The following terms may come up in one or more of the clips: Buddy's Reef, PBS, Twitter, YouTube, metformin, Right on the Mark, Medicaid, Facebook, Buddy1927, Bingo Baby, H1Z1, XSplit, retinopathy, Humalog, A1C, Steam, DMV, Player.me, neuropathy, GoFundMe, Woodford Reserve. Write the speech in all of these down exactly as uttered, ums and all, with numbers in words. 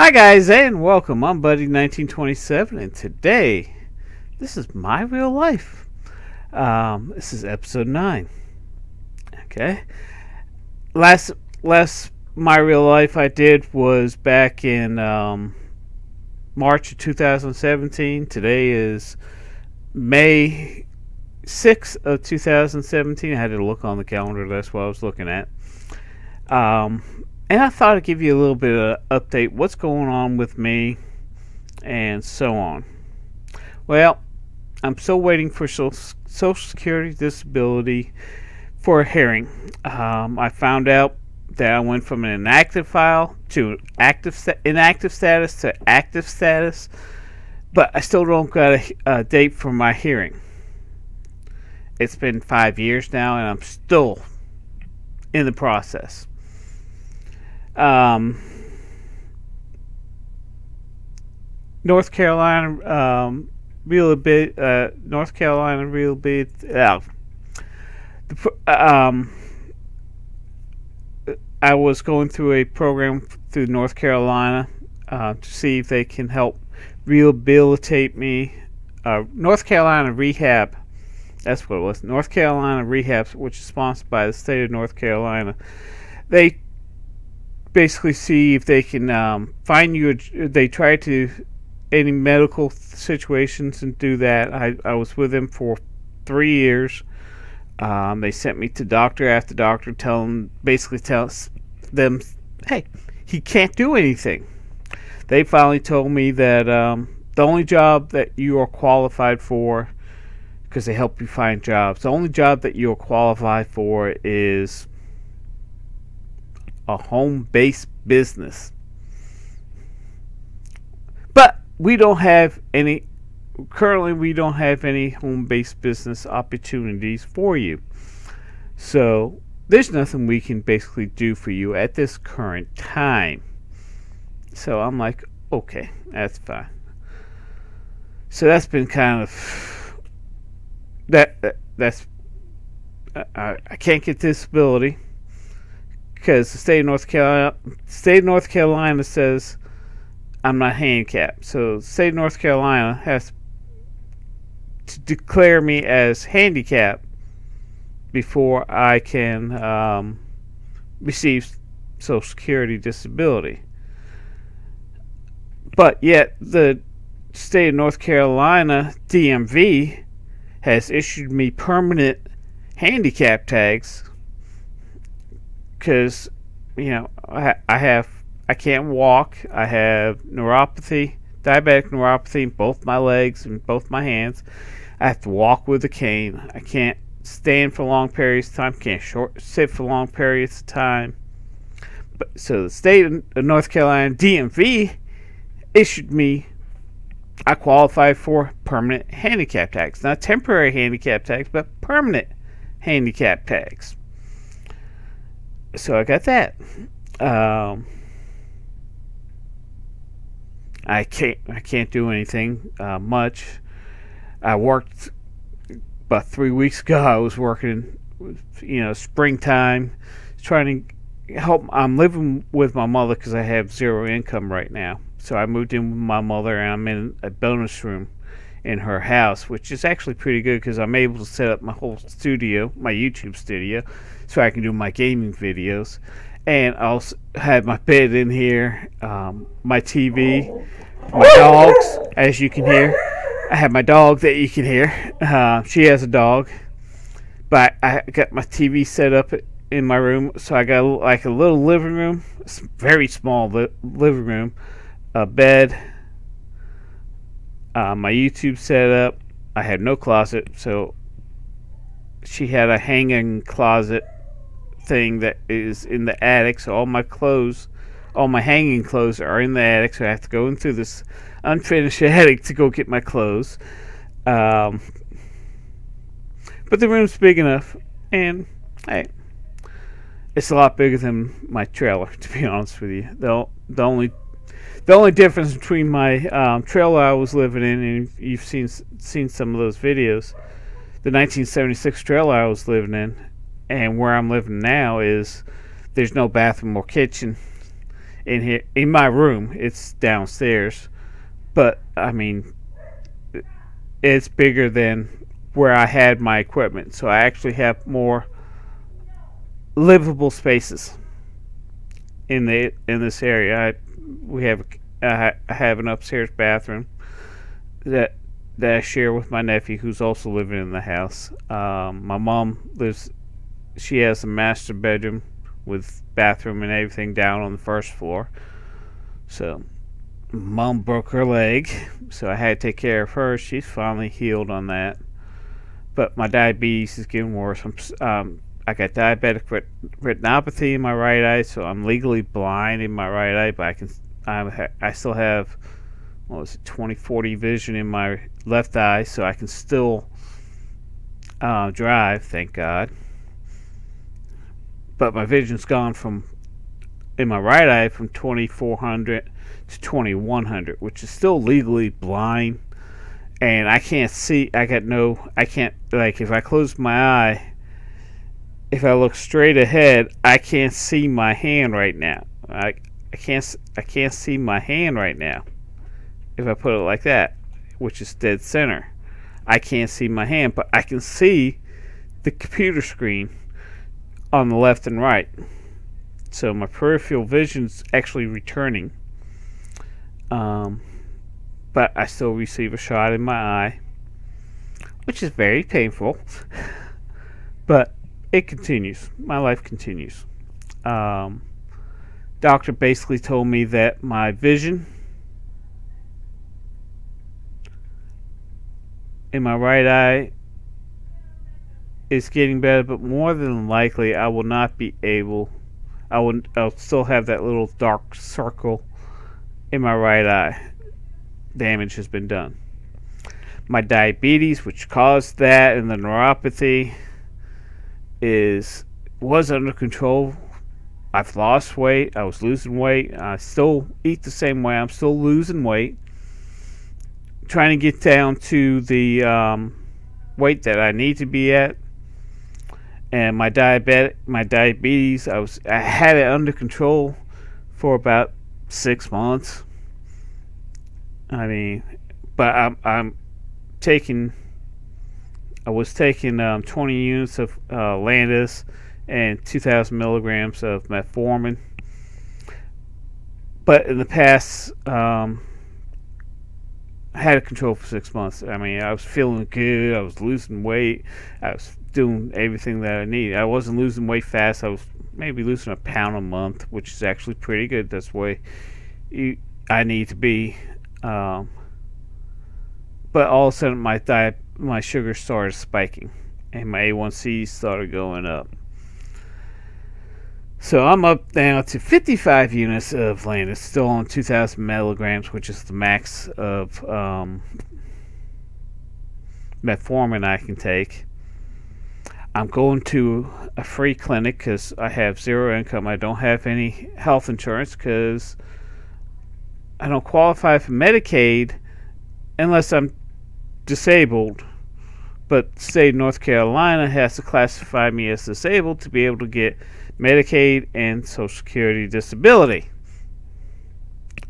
Hi guys and welcome, I'm Buddy nineteen twenty-seven and today, this is my real life. Um, this is episode nine. Okay, last last my real life I did was back in um, March of two thousand seventeen. Today is May sixth of two thousand seventeen. I had to look on the calendar, that's what I was looking at. Um, And I thought I'd give you a little bit of an update, what's going on with me, and so on. Well, I'm still waiting for Social Security disability for a hearing. Um, I found out that I went from an inactive file to active inactive status to active status, but I still don't got a, a date for my hearing. It's been five years now, and I'm still in the process. Um, North Carolina, um, real bit, uh, North Carolina, real bit, uh, the, um, I was going through a program through North Carolina, uh, to see if they can help rehabilitate me, uh, North Carolina Rehab, that's what it was, North Carolina Rehab, which is sponsored by the state of North Carolina. They basically see if they can um, find you, a, they try to, any medical situations and do that. I, I was with them for three years. Um, they sent me to doctor after doctor, tell them, basically tell them, hey, he can't do anything. They finally told me that um, the only job that you are qualified for, because they help you find jobs, the only job that you are qualified for is a home-based business, but we don't have any currently we don't have any home-based business opportunities for you, so there's nothing we can basically do for you at this current time. So I'm like, okay, that's fine. So that's been kind of that, that that's I, I can't get disability because the state of North Carolina, state of North Carolina says I'm not handicapped, so the state of North Carolina has to declare me as handicapped before I can um, receive Social Security disability. But yet, the state of North Carolina D M V has issued me permanent handicap tags. Because, you know, I, I have, I can't walk, I have neuropathy, diabetic neuropathy in both my legs and both my hands. I have to walk with a cane. I can't stand for long periods of time, can't short sit for long periods of time. But, so the state of North Carolina D M V issued me, I qualify for permanent handicap tags. Not temporary handicap tags, but permanent handicap tags. So I got that. Um, I can't. I can't do anything uh, much. I worked about three weeks ago. I was working, you know, springtime, trying to help. I'm living with my mother because I have zero income right now. So I moved in with my mother, and I'm in a bonus room in her house, which is actually pretty good because I'm able to set up my whole studio, my YouTube studio, so I can do my gaming videos, and I also have my bed in here, um, my T V, my dogs, as you can hear. I have my dog that you can hear. Uh, she has a dog, but I got my T V set up in my room, so I got like a little living room, very small li living room, a bed. Uh, my YouTube setup. I had no closet, so she had a hanging closet thing that is in the attic. So all my clothes, all my hanging clothes, are in the attic. So I have to go in through this unfinished attic to go get my clothes. Um, but the room's big enough, and hey, it's a lot bigger than my trailer. To be honest with you, the the only The only difference between my um, trailer I was living in, and you've seen seen some of those videos, the nineteen seventy-six trailer I was living in, and where I'm living now, is there's no bathroom or kitchen. in here in my room. It's downstairs, but I mean, it's bigger than where I had my equipment, so I actually have more livable spaces in the in this area. I we have I have an upstairs bathroom that that I share with my nephew, who's also living in the house. Um, my mom lives; she has a master bedroom with bathroom and everything down on the first floor. So mom broke her leg, so I had to take care of her. She's finally healed on that. But my diabetes is getting worse. I'm, um, I got diabetic ret retinopathy in my right eye, so I'm legally blind in my right eye. But I can, I, ha I still have, what was it, twenty forty vision in my left eye, so I can still uh, drive. Thank God. But my vision's gone from in my right eye from twenty-four hundred to twenty-one hundred, which is still legally blind. And I can't see, I got no, I can't, like, if I close my eye, if I look straight ahead, I can't see my hand right now. I, I can't, I can't see my hand right now, if I put it like that, which is dead center. I can't see my hand, but I can see the computer screen on the left and right. So my peripheral vision's actually returning. Um... But I still receive a shot in my eye, which is very painful. But it continues. My life continues. Um, doctor basically told me that my vision in my right eye is getting better, but more than likely I will not be able. I will. I'll still have that little dark circle in my right eye. Damage has been done. My diabetes, which caused that, and the neuropathy is was under control. I've lost weight. I was losing weight. I still eat the same way. I'm still losing weight, trying to get down to the um, weight that I need to be at. And my diabetic, my diabetes, I was I had it under control for about six months. I mean, but I'm, I'm taking, I was taking um, twenty units of uh, Landis and two thousand milligrams of metformin. But in the past, um, I had it controlled for six months. I mean, I was feeling good. I was losing weight. I was doing everything that I needed. I wasn't losing weight fast. I was maybe losing a pound a month, which is actually pretty good. That's the way you, I need to be. Um, but all of a sudden my diet, my sugar started spiking and my A one C started going up. So I'm up now to fifty-five units of Landis, still on two thousand milligrams, which is the max of um, metformin I can take. I'm going to a free clinic because I have zero income. I don't have any health insurance because I don't qualify for Medicaid unless I'm disabled, but the state of North Carolina has to classify me as disabled to be able to get Medicaid and Social Security disability.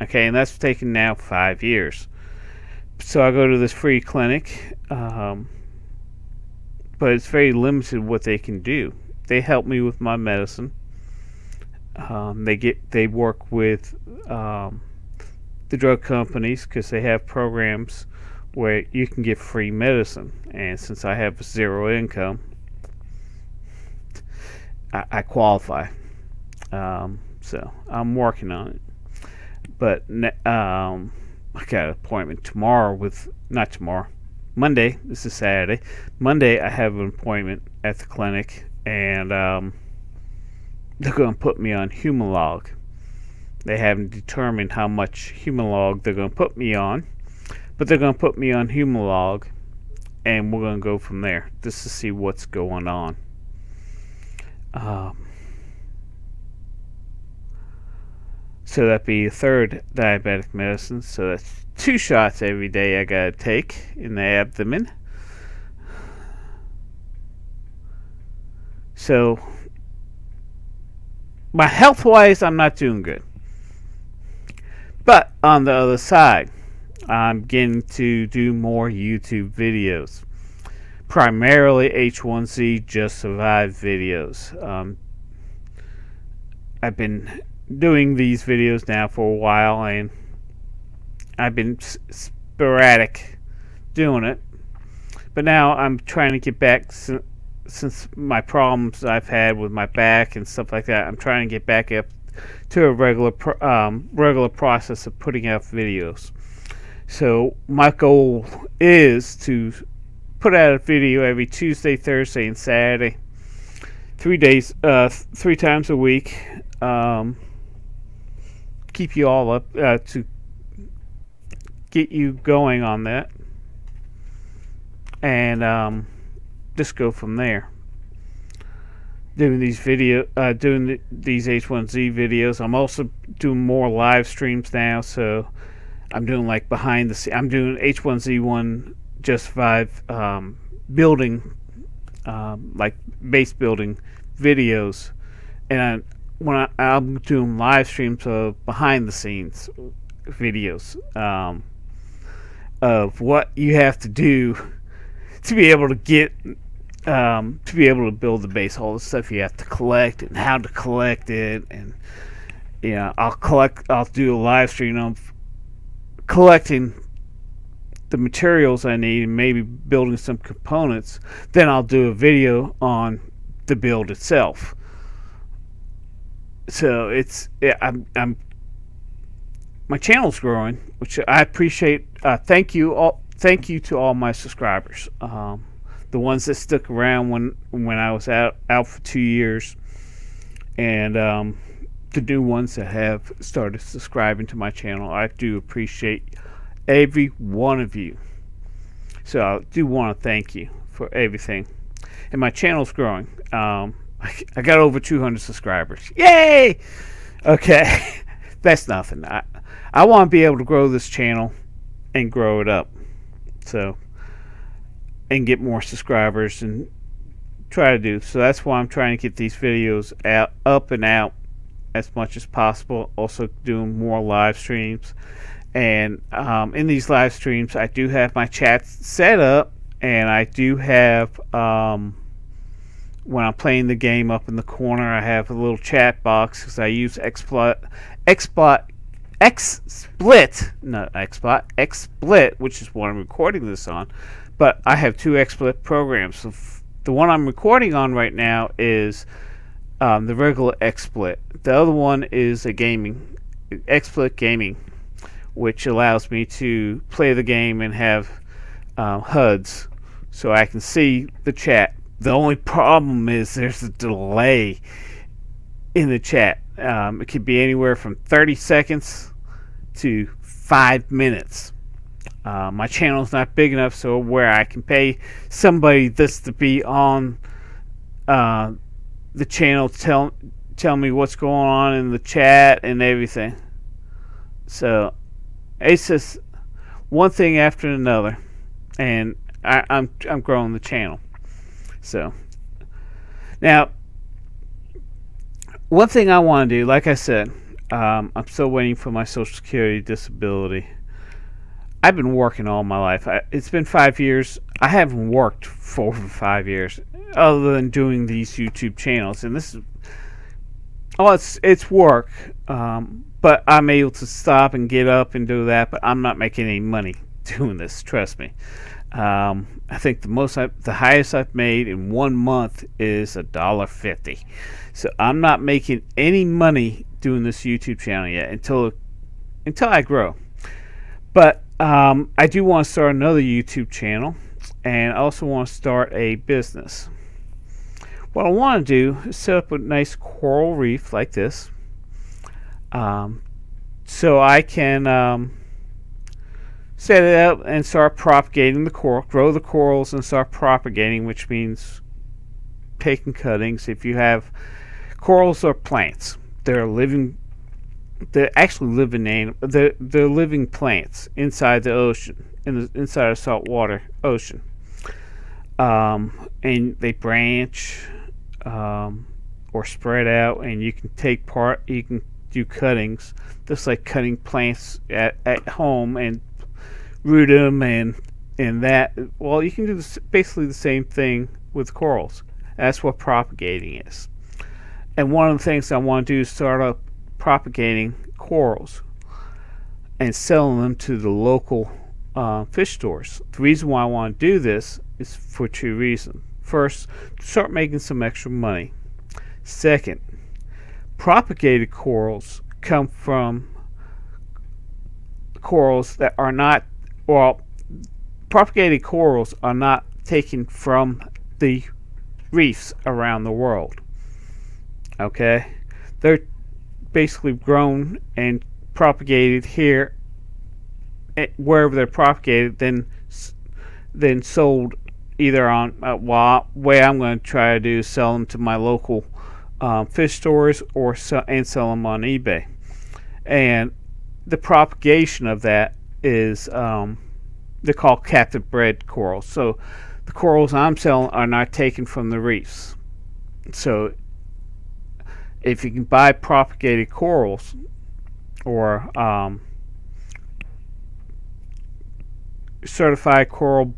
Okay, and that's taken now five years. So I go to this free clinic, um, but it's very limited what they can do. They help me with my medicine. Um, they get they work with. Um, the drug companies, because they have programs where you can get free medicine, and since I have zero income, I, I qualify. Um, so I'm working on it, but um, I got an appointment tomorrow with not tomorrow Monday. This is Saturday. Monday I have an appointment at the clinic, and um, they're going to put me on Humalog. They haven't determined how much Humalog they're going to put me on, but they're going to put me on Humalog, and we're going to go from there just to see what's going on. Um, so that'd be a third diabetic medicine. So that's two shots every day I got to take in the abdomen. So my health-wise, I'm not doing good. But on the other side, I'm getting to do more YouTube videos, primarily H one Z Just Survive videos. Um, I've been doing these videos now for a while, and I've been sporadic doing it. But now I'm trying to get back, since my problems I've had with my back and stuff like that, I'm trying to get back up to a regular pro um, regular process of putting out videos. So my goal is to put out a video every Tuesday, Thursday, and Saturday, three days, uh, three times a week. Um, keep you all up uh, to get you going on that, and um, just go from there. Doing these video, uh, doing the, these H one Z videos. I'm also doing more live streams now, so I'm doing like behind the scenes. I'm doing H one Z one Just Survive um, building, um, like base building videos, and I, when I, I'm doing live streams of behind the scenes videos um, of what you have to do to be able to get um, to be able to build the base, all the stuff you have to collect and how to collect it, and you know, I'll collect I'll do a live stream of collecting the materials I need and maybe building some components. Then I'll do a video on the build itself. So it's yeah, I'm, I'm my channel's growing, which I appreciate. Uh, thank you all. Thank you to all my subscribers, um, the ones that stuck around when when I was out out for two years, and um, the new ones that have started subscribing to my channel. I do appreciate every one of you. So I do want to thank you for everything, and my channel's growing. Um, I got over two hundred subscribers. Yay! Okay, that's nothing. I, I want to be able to grow this channel and grow it up, so, and get more subscribers and try to do. So that's why I'm trying to get these videos out, up and out as much as possible. Also doing more live streams, and um, in these live streams, I do have my chats set up, and I do have. Um, When I'm playing the game up in the corner, I have a little chat box because I use XSplit, XSplit, XSplit, not XSplit, XSplit, which is what I'm recording this on. But I have two XSplit programs. So the one I'm recording on right now is um, the regular XSplit. The other one is a gaming XSplit gaming, which allows me to play the game and have um, H U Ds, so I can see the chat. The only problem is there's a delay in the chat. Um, it could be anywhere from thirty seconds to five minutes. Uh, my channel's not big enough so where I can pay somebody this to be on uh, the channel, tell tell me what's going on in the chat and everything. So it's just one thing after another, and I, I'm I'm growing the channel. So now, one thing I want to do, like I said, um, I'm still waiting for my Social Security disability. I've been working all my life. I, it's been five years. I haven't worked for over five years, other than doing these YouTube channels. And this is, oh, it's it's work. Um, but I'm able to stop and get up and do that. But I'm not making any money doing this. Trust me. Um, I think the most, I, the highest I've made in one month is a dollar fifty. So I'm not making any money doing this YouTube channel yet until until I grow. But um, I do want to start another YouTube channel, and I also want to start a business. What I want to do is set up a nice coral reef like this, um, so I can. Um, set it up and start propagating the coral, grow the corals and start propagating, which means taking cuttings. If you have corals or plants, they're living, they're actually living animals, they're, they're living plants inside the ocean, in the, inside a saltwater ocean. Um, and they branch um, or spread out, and you can take part, you can do cuttings, just like cutting plants at, at home and root them and and that. Well, you can do this, basically the same thing with corals. That's what propagating is. And one of the things I want to do is start up propagating corals and selling them to the local uh, fish stores. The reason why I want to do this is for two reasons. First, to start making some extra money. Second, propagated corals come from corals that are not, well, propagated corals are not taken from the reefs around the world. Okay? They're basically grown and propagated here, wherever they're propagated, then then sold either on, uh, well, way I'm going to try to do is sell them to my local um, fish stores or sell, and sell them on eBay. And the propagation of that is, um, they're called captive bred corals. So the corals I'm selling are not taken from the reefs. So if you can buy propagated corals or um, certified coral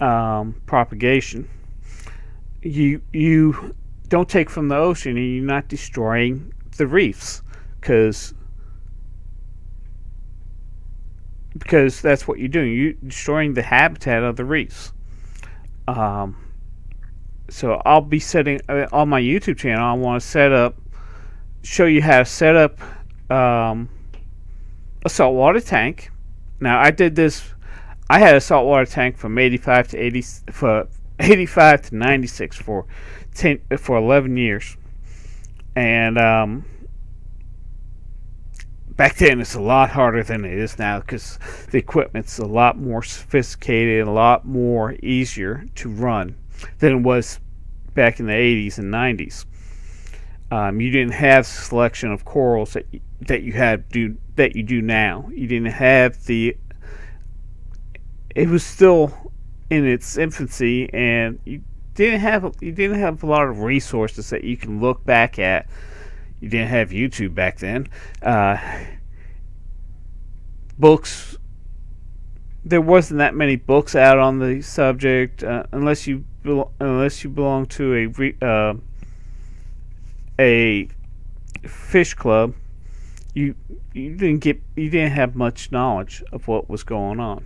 um, propagation, you you don't take from the ocean and you're not destroying the reefs, because because that's what you're doing. You're destroying the habitat of the reefs. Um, so I'll be setting uh, on my YouTube channel. I want to set up, show you how to set up um, a saltwater tank. Now I did this. I had a saltwater tank from eighty-five to eighty, for eighty-five to ninety-six for ten for eleven years, and um, back then it's a lot harder than it is now, because the equipment's a lot more sophisticated and a lot more easier to run than it was back in the eighties and nineties. Um, you didn't have the selection of corals that you, that you have do that you do now. You didn't have the. It was still in its infancy, and you didn't have you didn't have a lot of resources that you can look back at. You didn't have YouTube back then. Uh, books. There wasn't that many books out on the subject, uh, unless you unless you belong to a re uh, a fish club. You you didn't get you didn't have much knowledge of what was going on,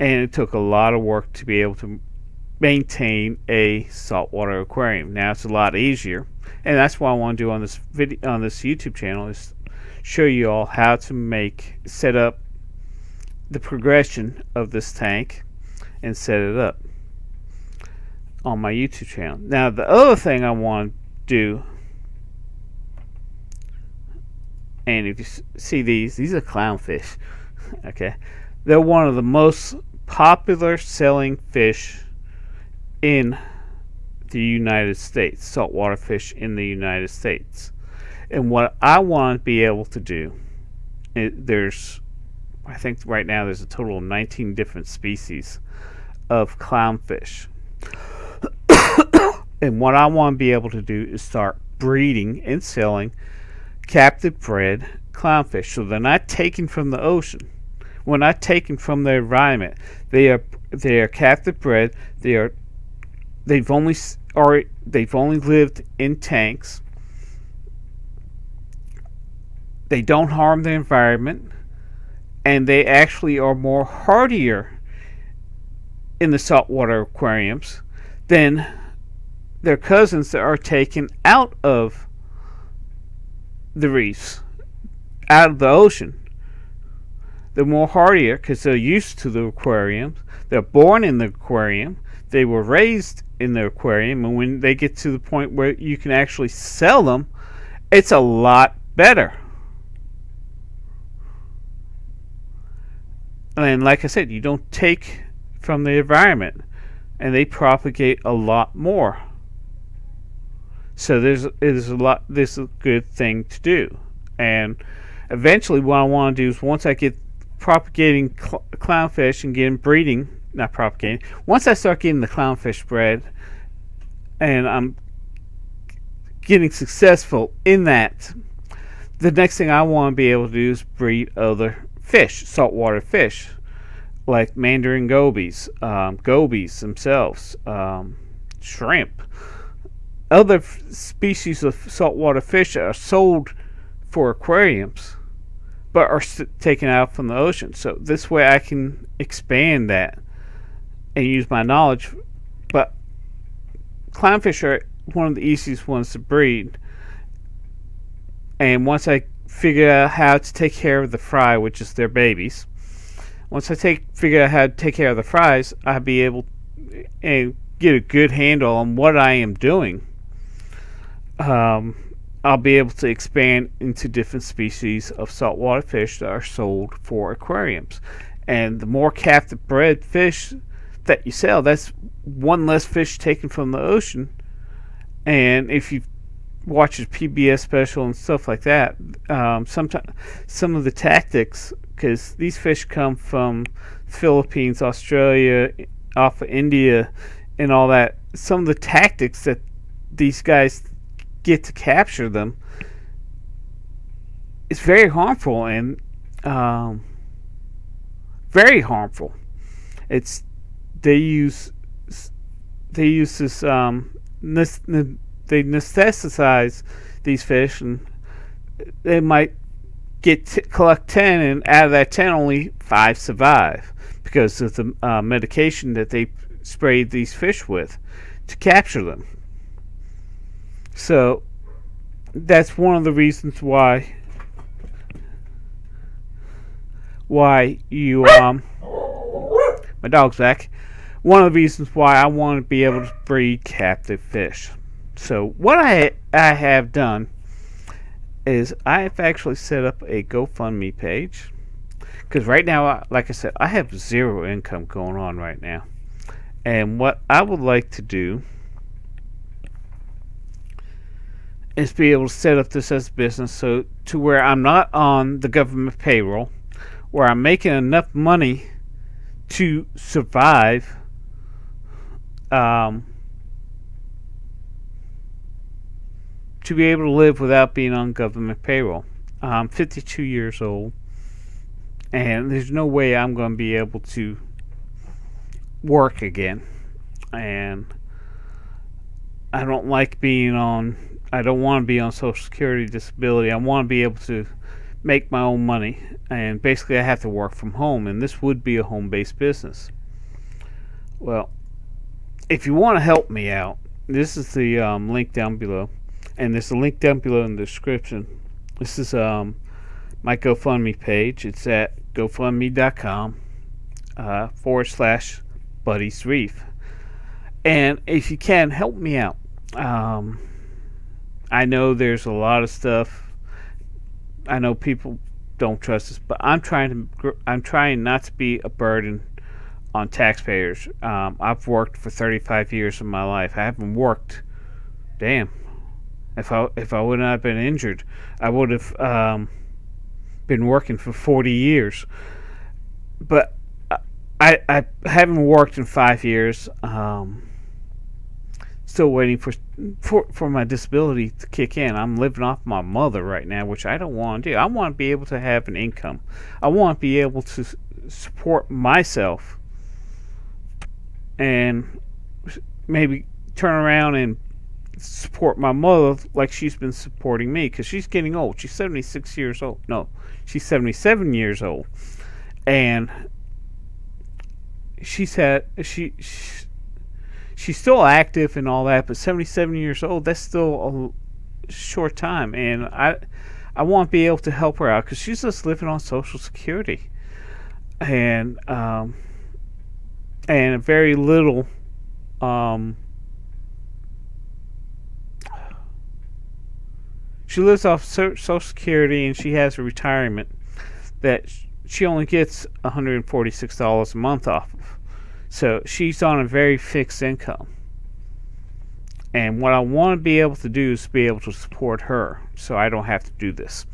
and it took a lot of work to be able to maintain a saltwater aquarium. Now it's a lot easier, and that's what I want to do on this video, on this YouTube channel, is show you all how to make set up the progression of this tank and set it up on my YouTube channel. Now the other thing I want to do, and if you see these, these are clownfish. Okay, they're one of the most popular selling fish in the United States, saltwater fish in the United States. And what I want to be able to do, it, there's, I think right now there's a total of nineteen different species of clownfish. And what I want to be able to do is start breeding and selling captive bred clownfish. So they're not taken from the ocean. We're not taken from their environment. They are they are captive bred. They are they've only are they've only lived in tanks. They don't harm the environment. And they actually are more hardier in the saltwater aquariums than their cousins that are taken out of the reefs, out of the ocean. They're more hardier because they're used to the aquariums. They're born in the aquarium. They were raised in the aquarium. And when they get to the point where you can actually sell them, it's a lot better. And like I said, you don't take from the environment, and they propagate a lot more. So there's there's a lot this is a good thing to do. And eventually what I want to do is, once I get propagating cl clownfish and getting breeding, not propagating, once I start getting the clownfish bred and I'm getting successful in that, the next thing I want to be able to do is breed other fish, saltwater fish, like mandarin gobies, um, gobies themselves, um, shrimp. Other species of saltwater fish are sold for aquariums, but are taken out from the ocean. So this way I can expand that and use my knowledge. But clownfish are one of the easiest ones to breed. And once I figure out how to take care of the fry, which is their babies, once I take figure out how to take care of the fries, I'll be able and get a good handle on what I am doing. Um, I'll be able to expand into different species of saltwater fish that are sold for aquariums. And the more captive-bred fish that you sell, that's one less fish taken from the ocean. And if you watch a P B S special and stuff like that, um, sometimes some of the tactics, because these fish come from the Philippines, Australia, off of India, and all that, some of the tactics that these guys get to capture them, it's very harmful and um, very harmful. It's they use they use this um, they necessitize these fish, and they might get t collect ten, and out of that ten, only five survive because of the uh, medication that they sprayed these fish with to capture them. So that's one of the reasons why why you um my dog's back. One of the reasons why I want to be able to breed captive fish. So what I I have done is I have actually set up a GoFundMe page, because right now, like I said, I have zero income going on right now. And what I would like to do is be able to set up this as a business, so to where I'm not on the government payroll, where I'm making enough money to survive um, to be able to live without being on government payroll. I'm fifty-two years old, and there's no way I'm going to be able to work again, and I don't like being on I don't want to be on Social Security disability. I want to be able to make my own money, and basically I have to work from home, and this would be a home-based business. Well, if you want to help me out, this is the um, link down below, and there's a link down below in the description. This is um, my GoFundMe page. It's at GoFundMe dot com uh, forward slash Buddy's Reef, and if you can, help me out. Um, I know there's a lot of stuff. I know people don't trust us, but I'm trying to. I'm trying not to be a burden on taxpayers. Um, I've worked for thirty-five years of my life. I haven't worked. Damn. If I if I would not have been injured, I would have um, been working for forty years. But I I haven't worked in five years. Um, Still waiting for, for for my disability to kick in. I'm living off my mother right now, which I don't want to do. I want to be able to have an income. I want to be able to support myself and maybe turn around and support my mother like she's been supporting me, because she's getting old. She's seventy-six years old. No, she's seventy-seven years old, and she's had she. she She's still active and all that, but seventy-seven years old, that's still a short time. And I I want to be able to help her out, because she's just living on Social Security. And, um, and very little um, she lives off Social Security, and she has a retirement that she only gets one hundred forty-six dollars a month off of. So she's on a very fixed income, and what I want to be able to do is be able to support her, so I don't have to do this.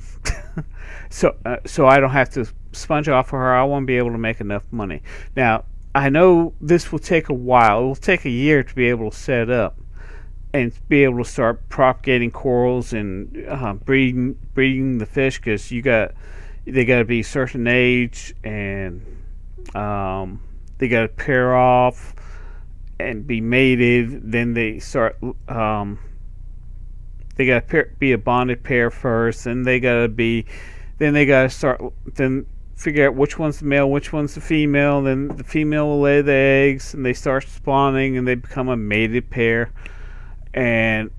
so uh, so I don't have to sponge off of her. I want to be able to make enough money. Now I know this will take a while. It will take a year to be able to set up, and be able to start propagating corals and uh, breeding breeding the fish, because you got they got to be a certain age, and um, they got to pair off and be mated. Then they start. Um, they got to be a bonded pair first, and they got to be. Then they got to start. Then figure out which one's the male, which one's the female. Then the female will lay the eggs, and they start spawning, and they become a mated pair. And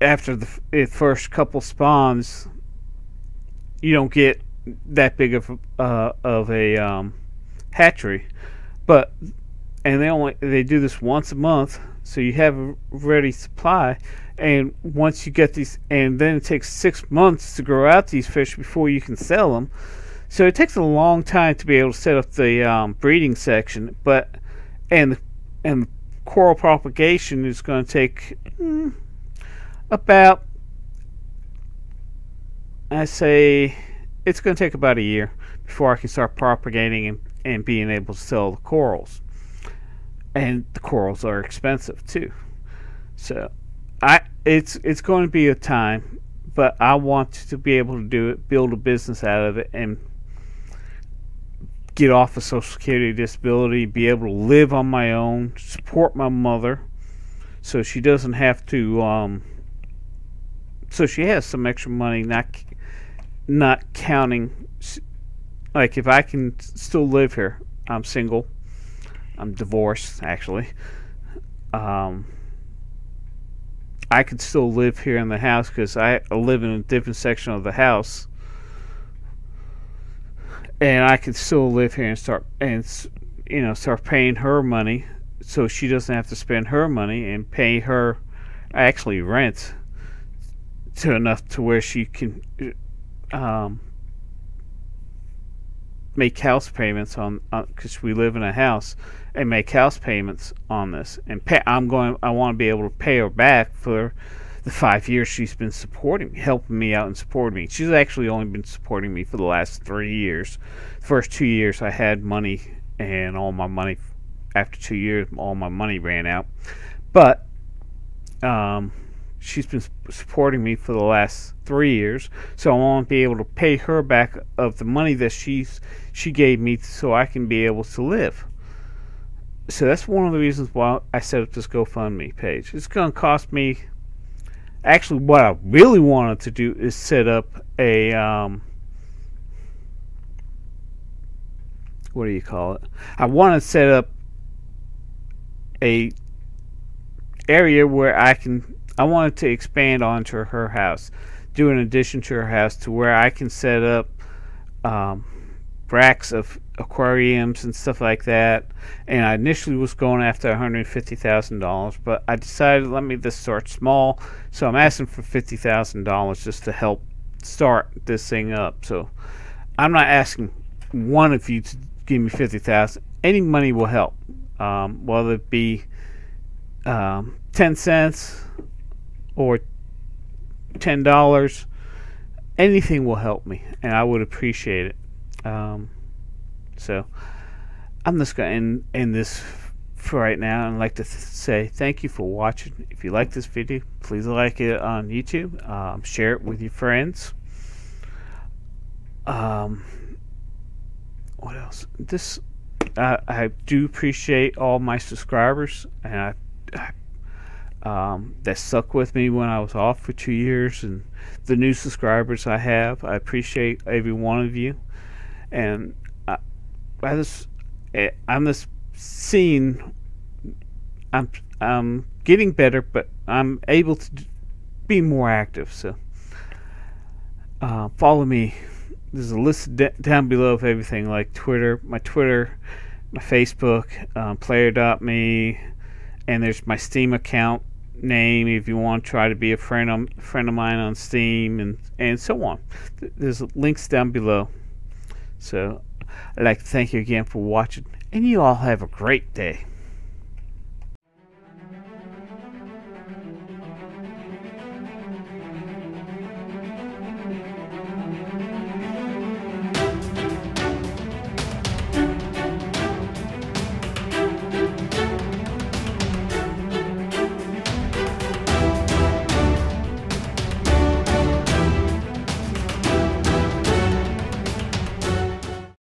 after the f first couple spawns, you don't get that big of uh, of a um, hatchery, but and they only they do this once a month, so you have a ready supply. And once you get these, and then it takes six months to grow out these fish before you can sell them. So it takes a long time to be able to set up the um, breeding section, but and and coral propagation is going to take mm, about, I say, it's going to take about a year before I can start propagating and, and being able to sell the corals. And the corals are expensive too, so I it's it's going to be a time, but I want to be able to do it, build a business out of it, and get off of Social Security disability, be able to live on my own, support my mother, so she doesn't have to. Um, so she has some extra money, not not counting. Like if I can still live here, I'm single. I'm divorced, actually. Um, I could still live here in the house because I live in a different section of the house, and I could still live here and start and you know start paying her money, so she doesn't have to spend her money, and pay her actually rent to enough to where she can um, make house payments on, because we live in a house, and make house payments on this, and pay, I'm going I want to be able to pay her back for the five years she's been supporting me, helping me out and supporting me. She's actually only been supporting me for the last three years. The first two years I had money, and all my money after two years all my money ran out, but um, she's been supporting me for the last three years, so I want to be able to pay her back of the money that she's she gave me, so I can be able to live. So that's one of the reasons why I set up this GoFundMe page. It's going to cost me. Actually, what I really wanted to do is set up a um, what do you call it? I want to set up a area where I can. I wanted to expand onto her house, do an addition to her house, to where I can set up um, racks of aquariums and stuff like that. And I initially was going after one hundred fifty thousand dollars, but I decided, let me just start small. So I'm asking for fifty thousand dollars just to help start this thing up. So I'm not asking one of you to give me fifty thousand dollars. Any money will help, um, whether it be um, ten cents or ten dollars. Anything will help me, and I would appreciate it. Um, so I'm just going to end, end this for right now, and I'd like to th say thank you for watching. If you like this video, please like it on YouTube, um, share it with your friends. Um, what else? This uh, I do appreciate all my subscribers, and I, I Um, that stuck with me when I was off for two years, and the new subscribers I have. I appreciate every one of you, and I, I just, I'm just seeing, I'm, I'm getting better, but I'm able to be more active. So uh, follow me. There's a list down below of everything, like Twitter, my Twitter, my Facebook, um, player dot me, and there's my Steam account name if you want to try to be a friend um, friend of mine on Steam, and and so on. Th there's links down below. So I'd like to thank you again for watching, and you all have a great day.